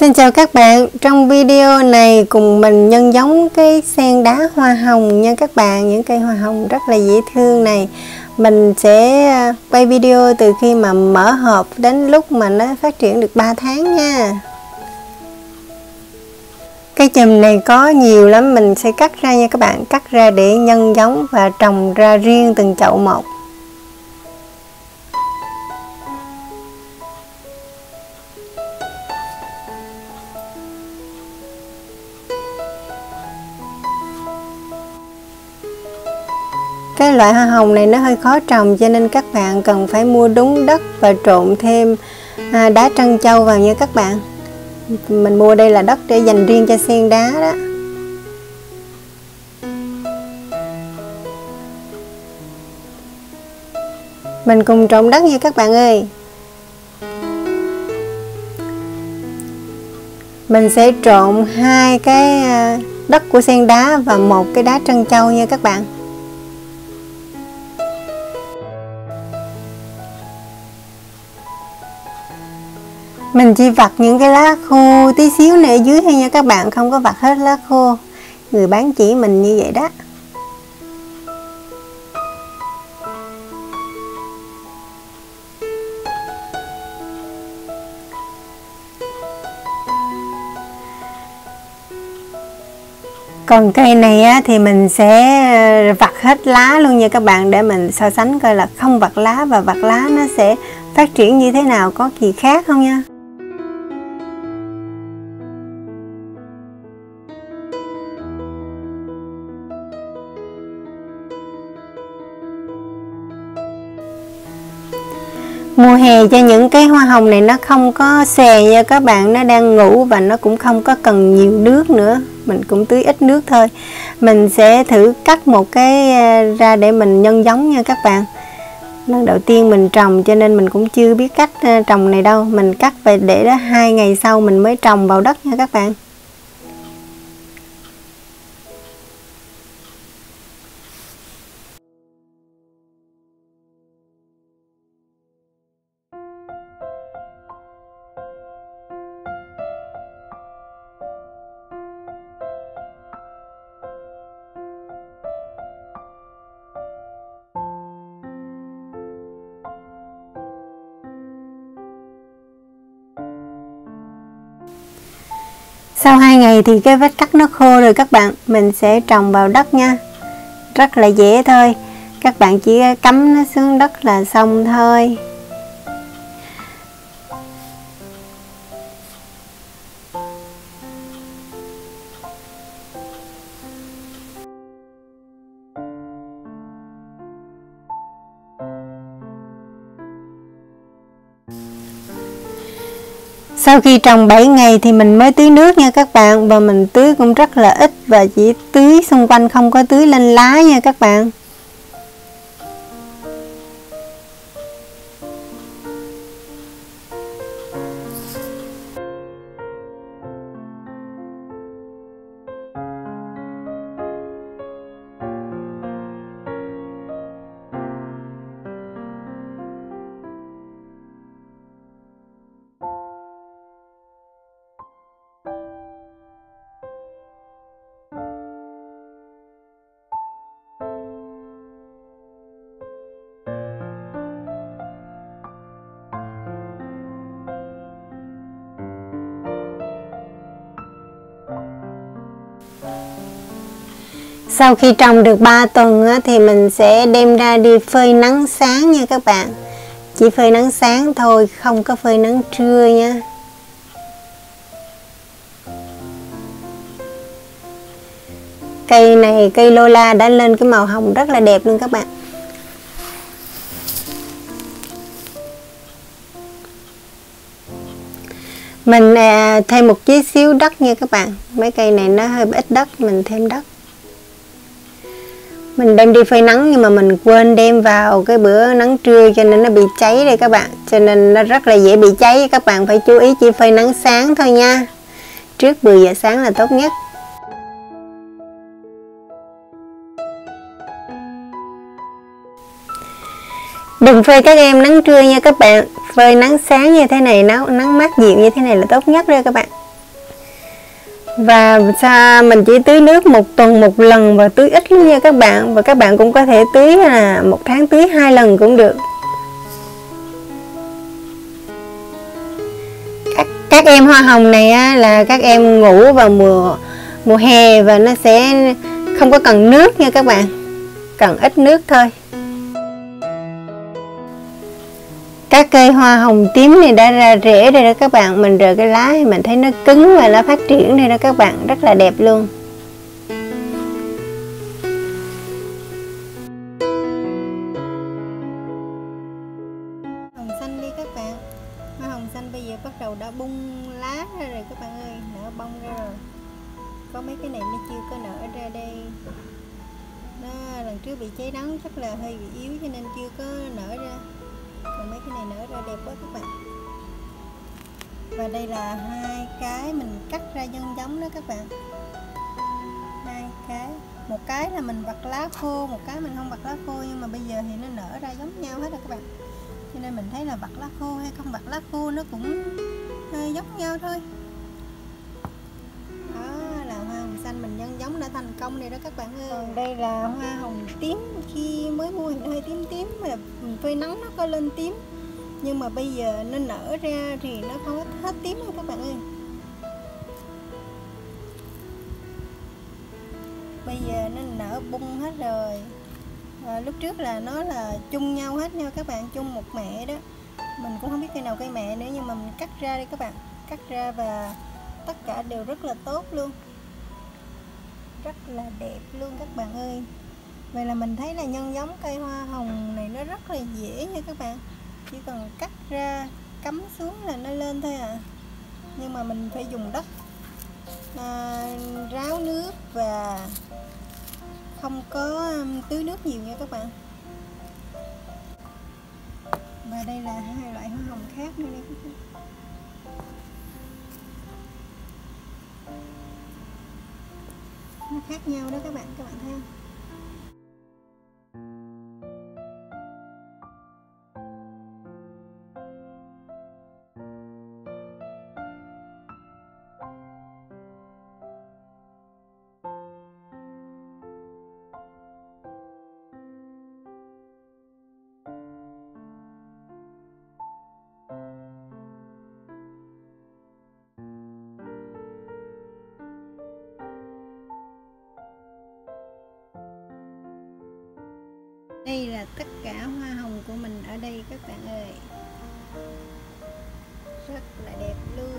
Xin chào các bạn, trong video này cùng mình nhân giống cái sen đá hoa hồng nha các bạn. Những cây hoa hồng rất là dễ thương này. Mình sẽ quay video từ khi mà mở hộp đến lúc mà nó phát triển được 3 tháng nha. Cây chùm này có nhiều lắm, mình sẽ cắt ra nha các bạn. Cắt ra để nhân giống và trồng ra riêng từng chậu một. Cái loại hoa hồng này nó hơi khó trồng cho nên các bạn cần phải mua đúng đất và trộn thêm đá trân châu vào nha các bạn. Mình mua đây là đất để dành riêng cho sen đá đó. Mình cùng trộn đất nha các bạn ơi. Mình sẽ trộn hai cái đất của sen đá và một cái đá trân châu nha các bạn. Mình chỉ vặt những cái lá khô tí xíu này ở dưới thôi nha các bạn, không có vặt hết lá khô. Người bán chỉ mình như vậy đó. Còn cây này á, thì mình sẽ vặt hết lá luôn nha các bạn, để mình so sánh coi là không vặt lá và vặt lá nó sẽ phát triển như thế nào, có kỳ khác không nha. Mùa hè cho những cái hoa hồng này nó không có xòe nha các bạn, nó đang ngủ và nó cũng không có cần nhiều nước nữa, mình cũng tưới ít nước thôi. Mình sẽ thử cắt một cái ra để mình nhân giống nha các bạn. Lần đầu tiên mình trồng cho nên mình cũng chưa biết cách trồng này đâu, mình cắt về để đó 2 ngày sau mình mới trồng vào đất nha các bạn. Sau 2 ngày thì cái vết cắt nó khô rồi các bạn, mình sẽ trồng vào đất nha. Rất là dễ thôi, các bạn chỉ cắm nó xuống đất là xong thôi. Sau khi trồng 7 ngày thì mình mới tưới nước nha các bạn, và mình tưới cũng rất là ít và chỉ tưới xung quanh, không có tưới lên lá nha các bạn. Sau khi trồng được 3 tuần thì mình sẽ đem ra đi phơi nắng sáng nha các bạn. Chỉ phơi nắng sáng thôi, không có phơi nắng trưa nha. Cây này, cây Lola đã lên cái màu hồng rất là đẹp luôn các bạn. Mình thêm một tí xíu đất nha các bạn. Mấy cây này nó hơi ít đất, mình thêm đất. Mình đem đi phơi nắng nhưng mà mình quên đem vào cái bữa nắng trưa cho nên nó bị cháy đây các bạn. Cho nên nó rất là dễ bị cháy, các bạn phải chú ý chỉ phơi nắng sáng thôi nha. Trước 10 giờ sáng là tốt nhất. Đừng phơi các em nắng trưa nha các bạn. Phơi nắng sáng như thế này, nắng mát dịu như thế này là tốt nhất rồi các bạn. Và mình chỉ tưới nước một tuần một lần và tưới ít lắm nha các bạn. Và các bạn cũng có thể tưới một tháng tưới 2 lần cũng được. Các em hoa hồng này là các em ngủ vào mùa hè và nó sẽ không có cần nước nha các bạn, cần ít nước thôi. Các cây hoa hồng tím này đã ra rễ đây đó các bạn. Mình rời cái lá thì mình thấy nó cứng và nó phát triển đây đó các bạn, rất là đẹp luôn. Hồng xanh đi các bạn. Hoa hồng xanh bây giờ bắt đầu đã bung lá ra rồi các bạn ơi, nở bông ra rồi. Có mấy cái này nó chưa có nở ra đây. Nó lần trước bị cháy nắng chắc là hơi bị yếu cho nên chưa có nở ra. Còn mấy cái này nở ra đẹp quá các bạn. Và đây là 2 cái mình cắt ra nhân giống đó các bạn. 2 cái, một cái là mình vặt lá khô, một cái mình không vặt lá khô, nhưng mà bây giờ thì nó nở ra giống nhau hết rồi các bạn. Cho nên mình thấy là vặt lá khô hay không vặt lá khô nó cũng giống nhau thôi. Đó là hoa hồng xanh mình nhân giống đã thành công này đó các bạn ơi. Còn đây là hoa hồng tím, khi mới mua thì nó hơi tím tím mà phơi nắng nó có lên tím, nhưng mà bây giờ nó nở ra thì nó không hết tím đâu các bạn ơi. Bây giờ nó nở bung hết rồi. Lúc trước là nó là chung nhau hết nha các bạn, chung một mẹ đó. Mình cũng không biết cây nào cây mẹ nữa, nhưng mà mình cắt ra đây các bạn. Cắt ra và tất cả đều rất là tốt luôn, rất là đẹp luôn các bạn ơi. Vậy là mình thấy là nhân giống cây hoa hồng này nó rất là dễ nha các bạn. Chỉ cần cắt ra, cắm xuống là nó lên thôi à. Nhưng mà mình phải dùng đất ráo nước và không có tưới nước nhiều nha các bạn. Và đây là 2 loại hoa hồng khác nữa đây các bạn. Nó khác nhau đó các bạn thấy không? Đây là tất cả hoa hồng của mình ở đây các bạn ơi. Rất là đẹp luôn.